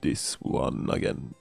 This one again.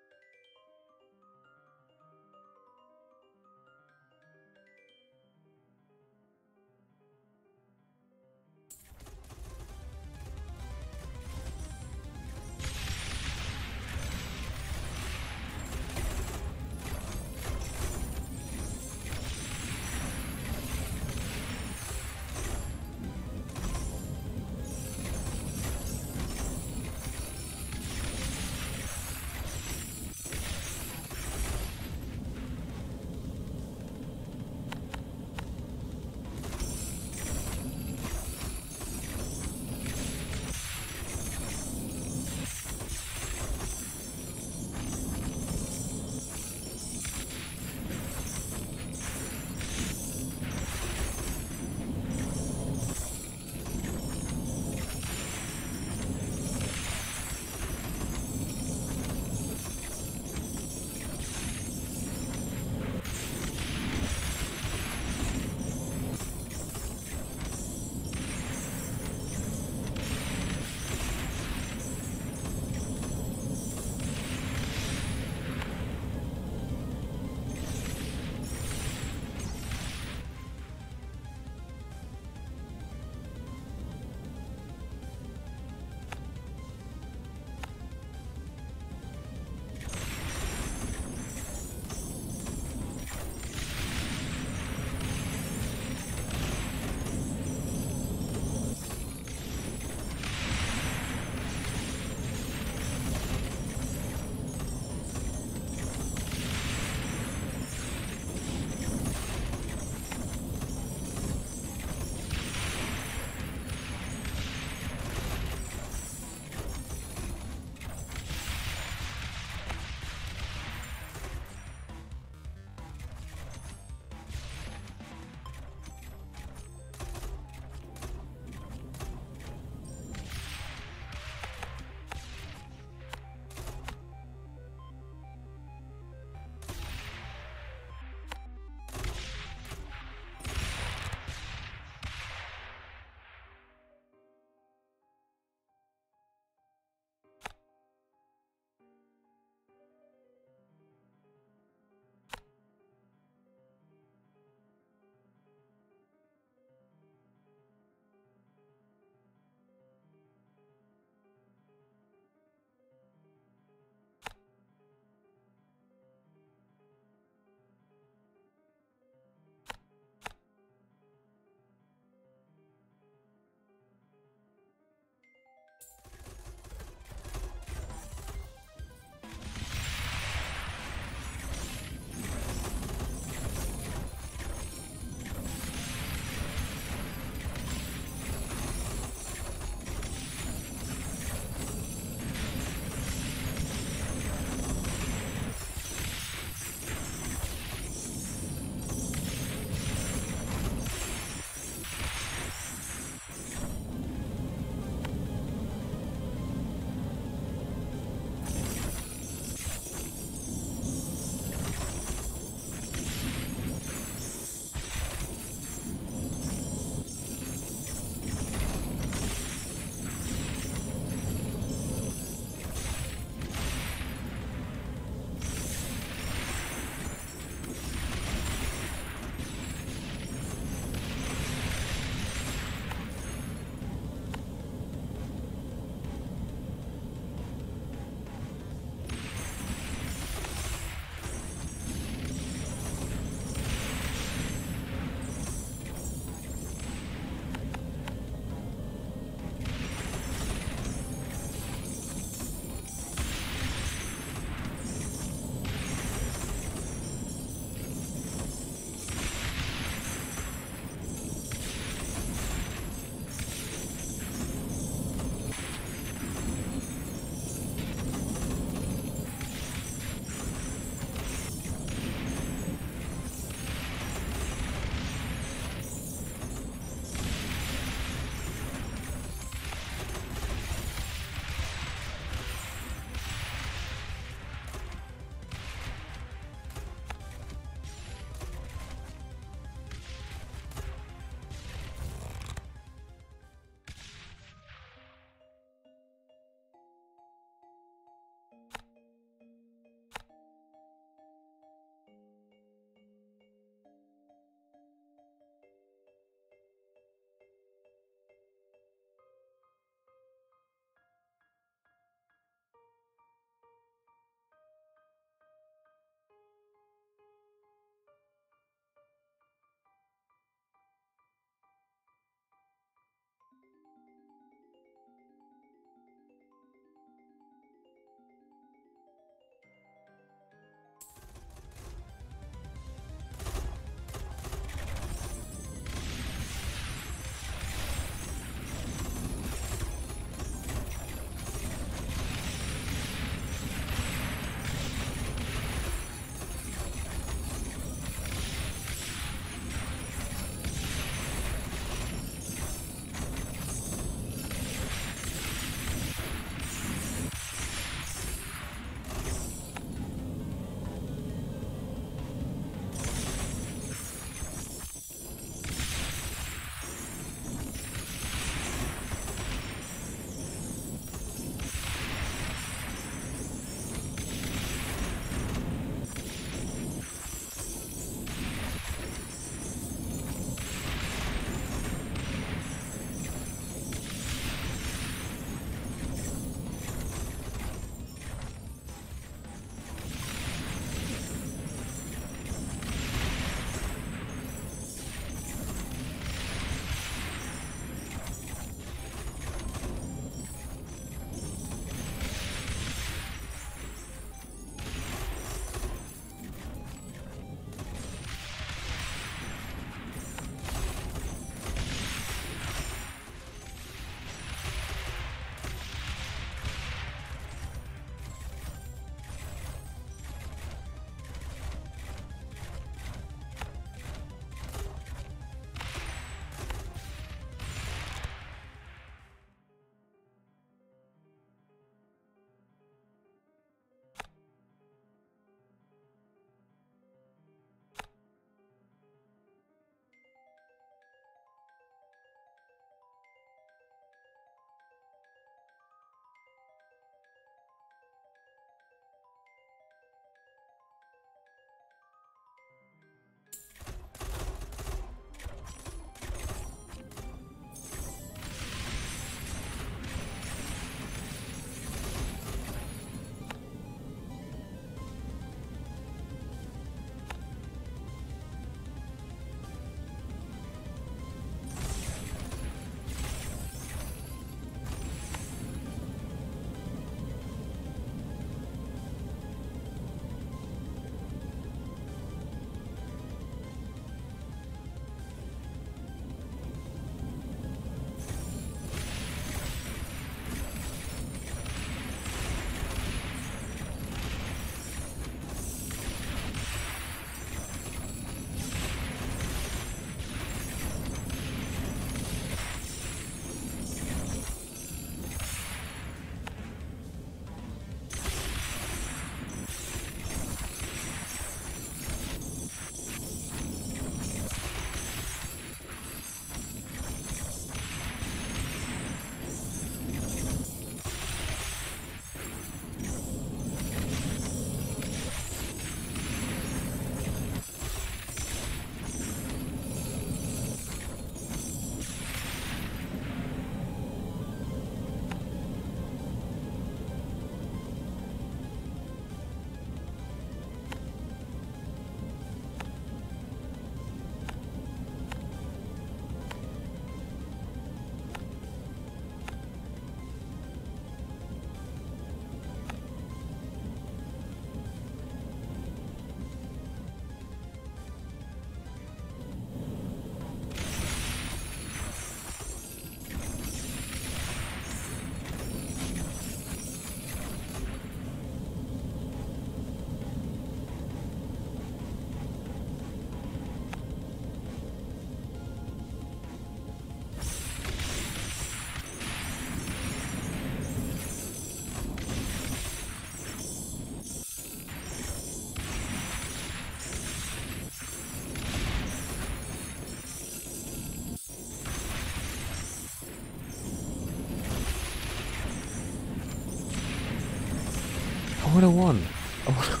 101. Oh,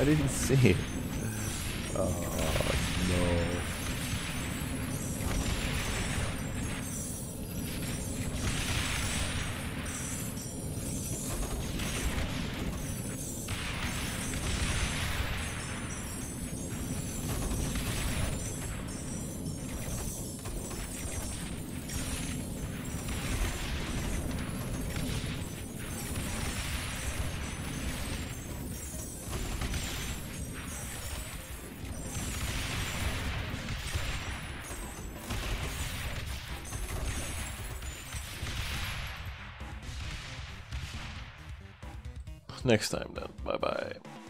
I didn't see it. Oh no. Next time then. Bye bye.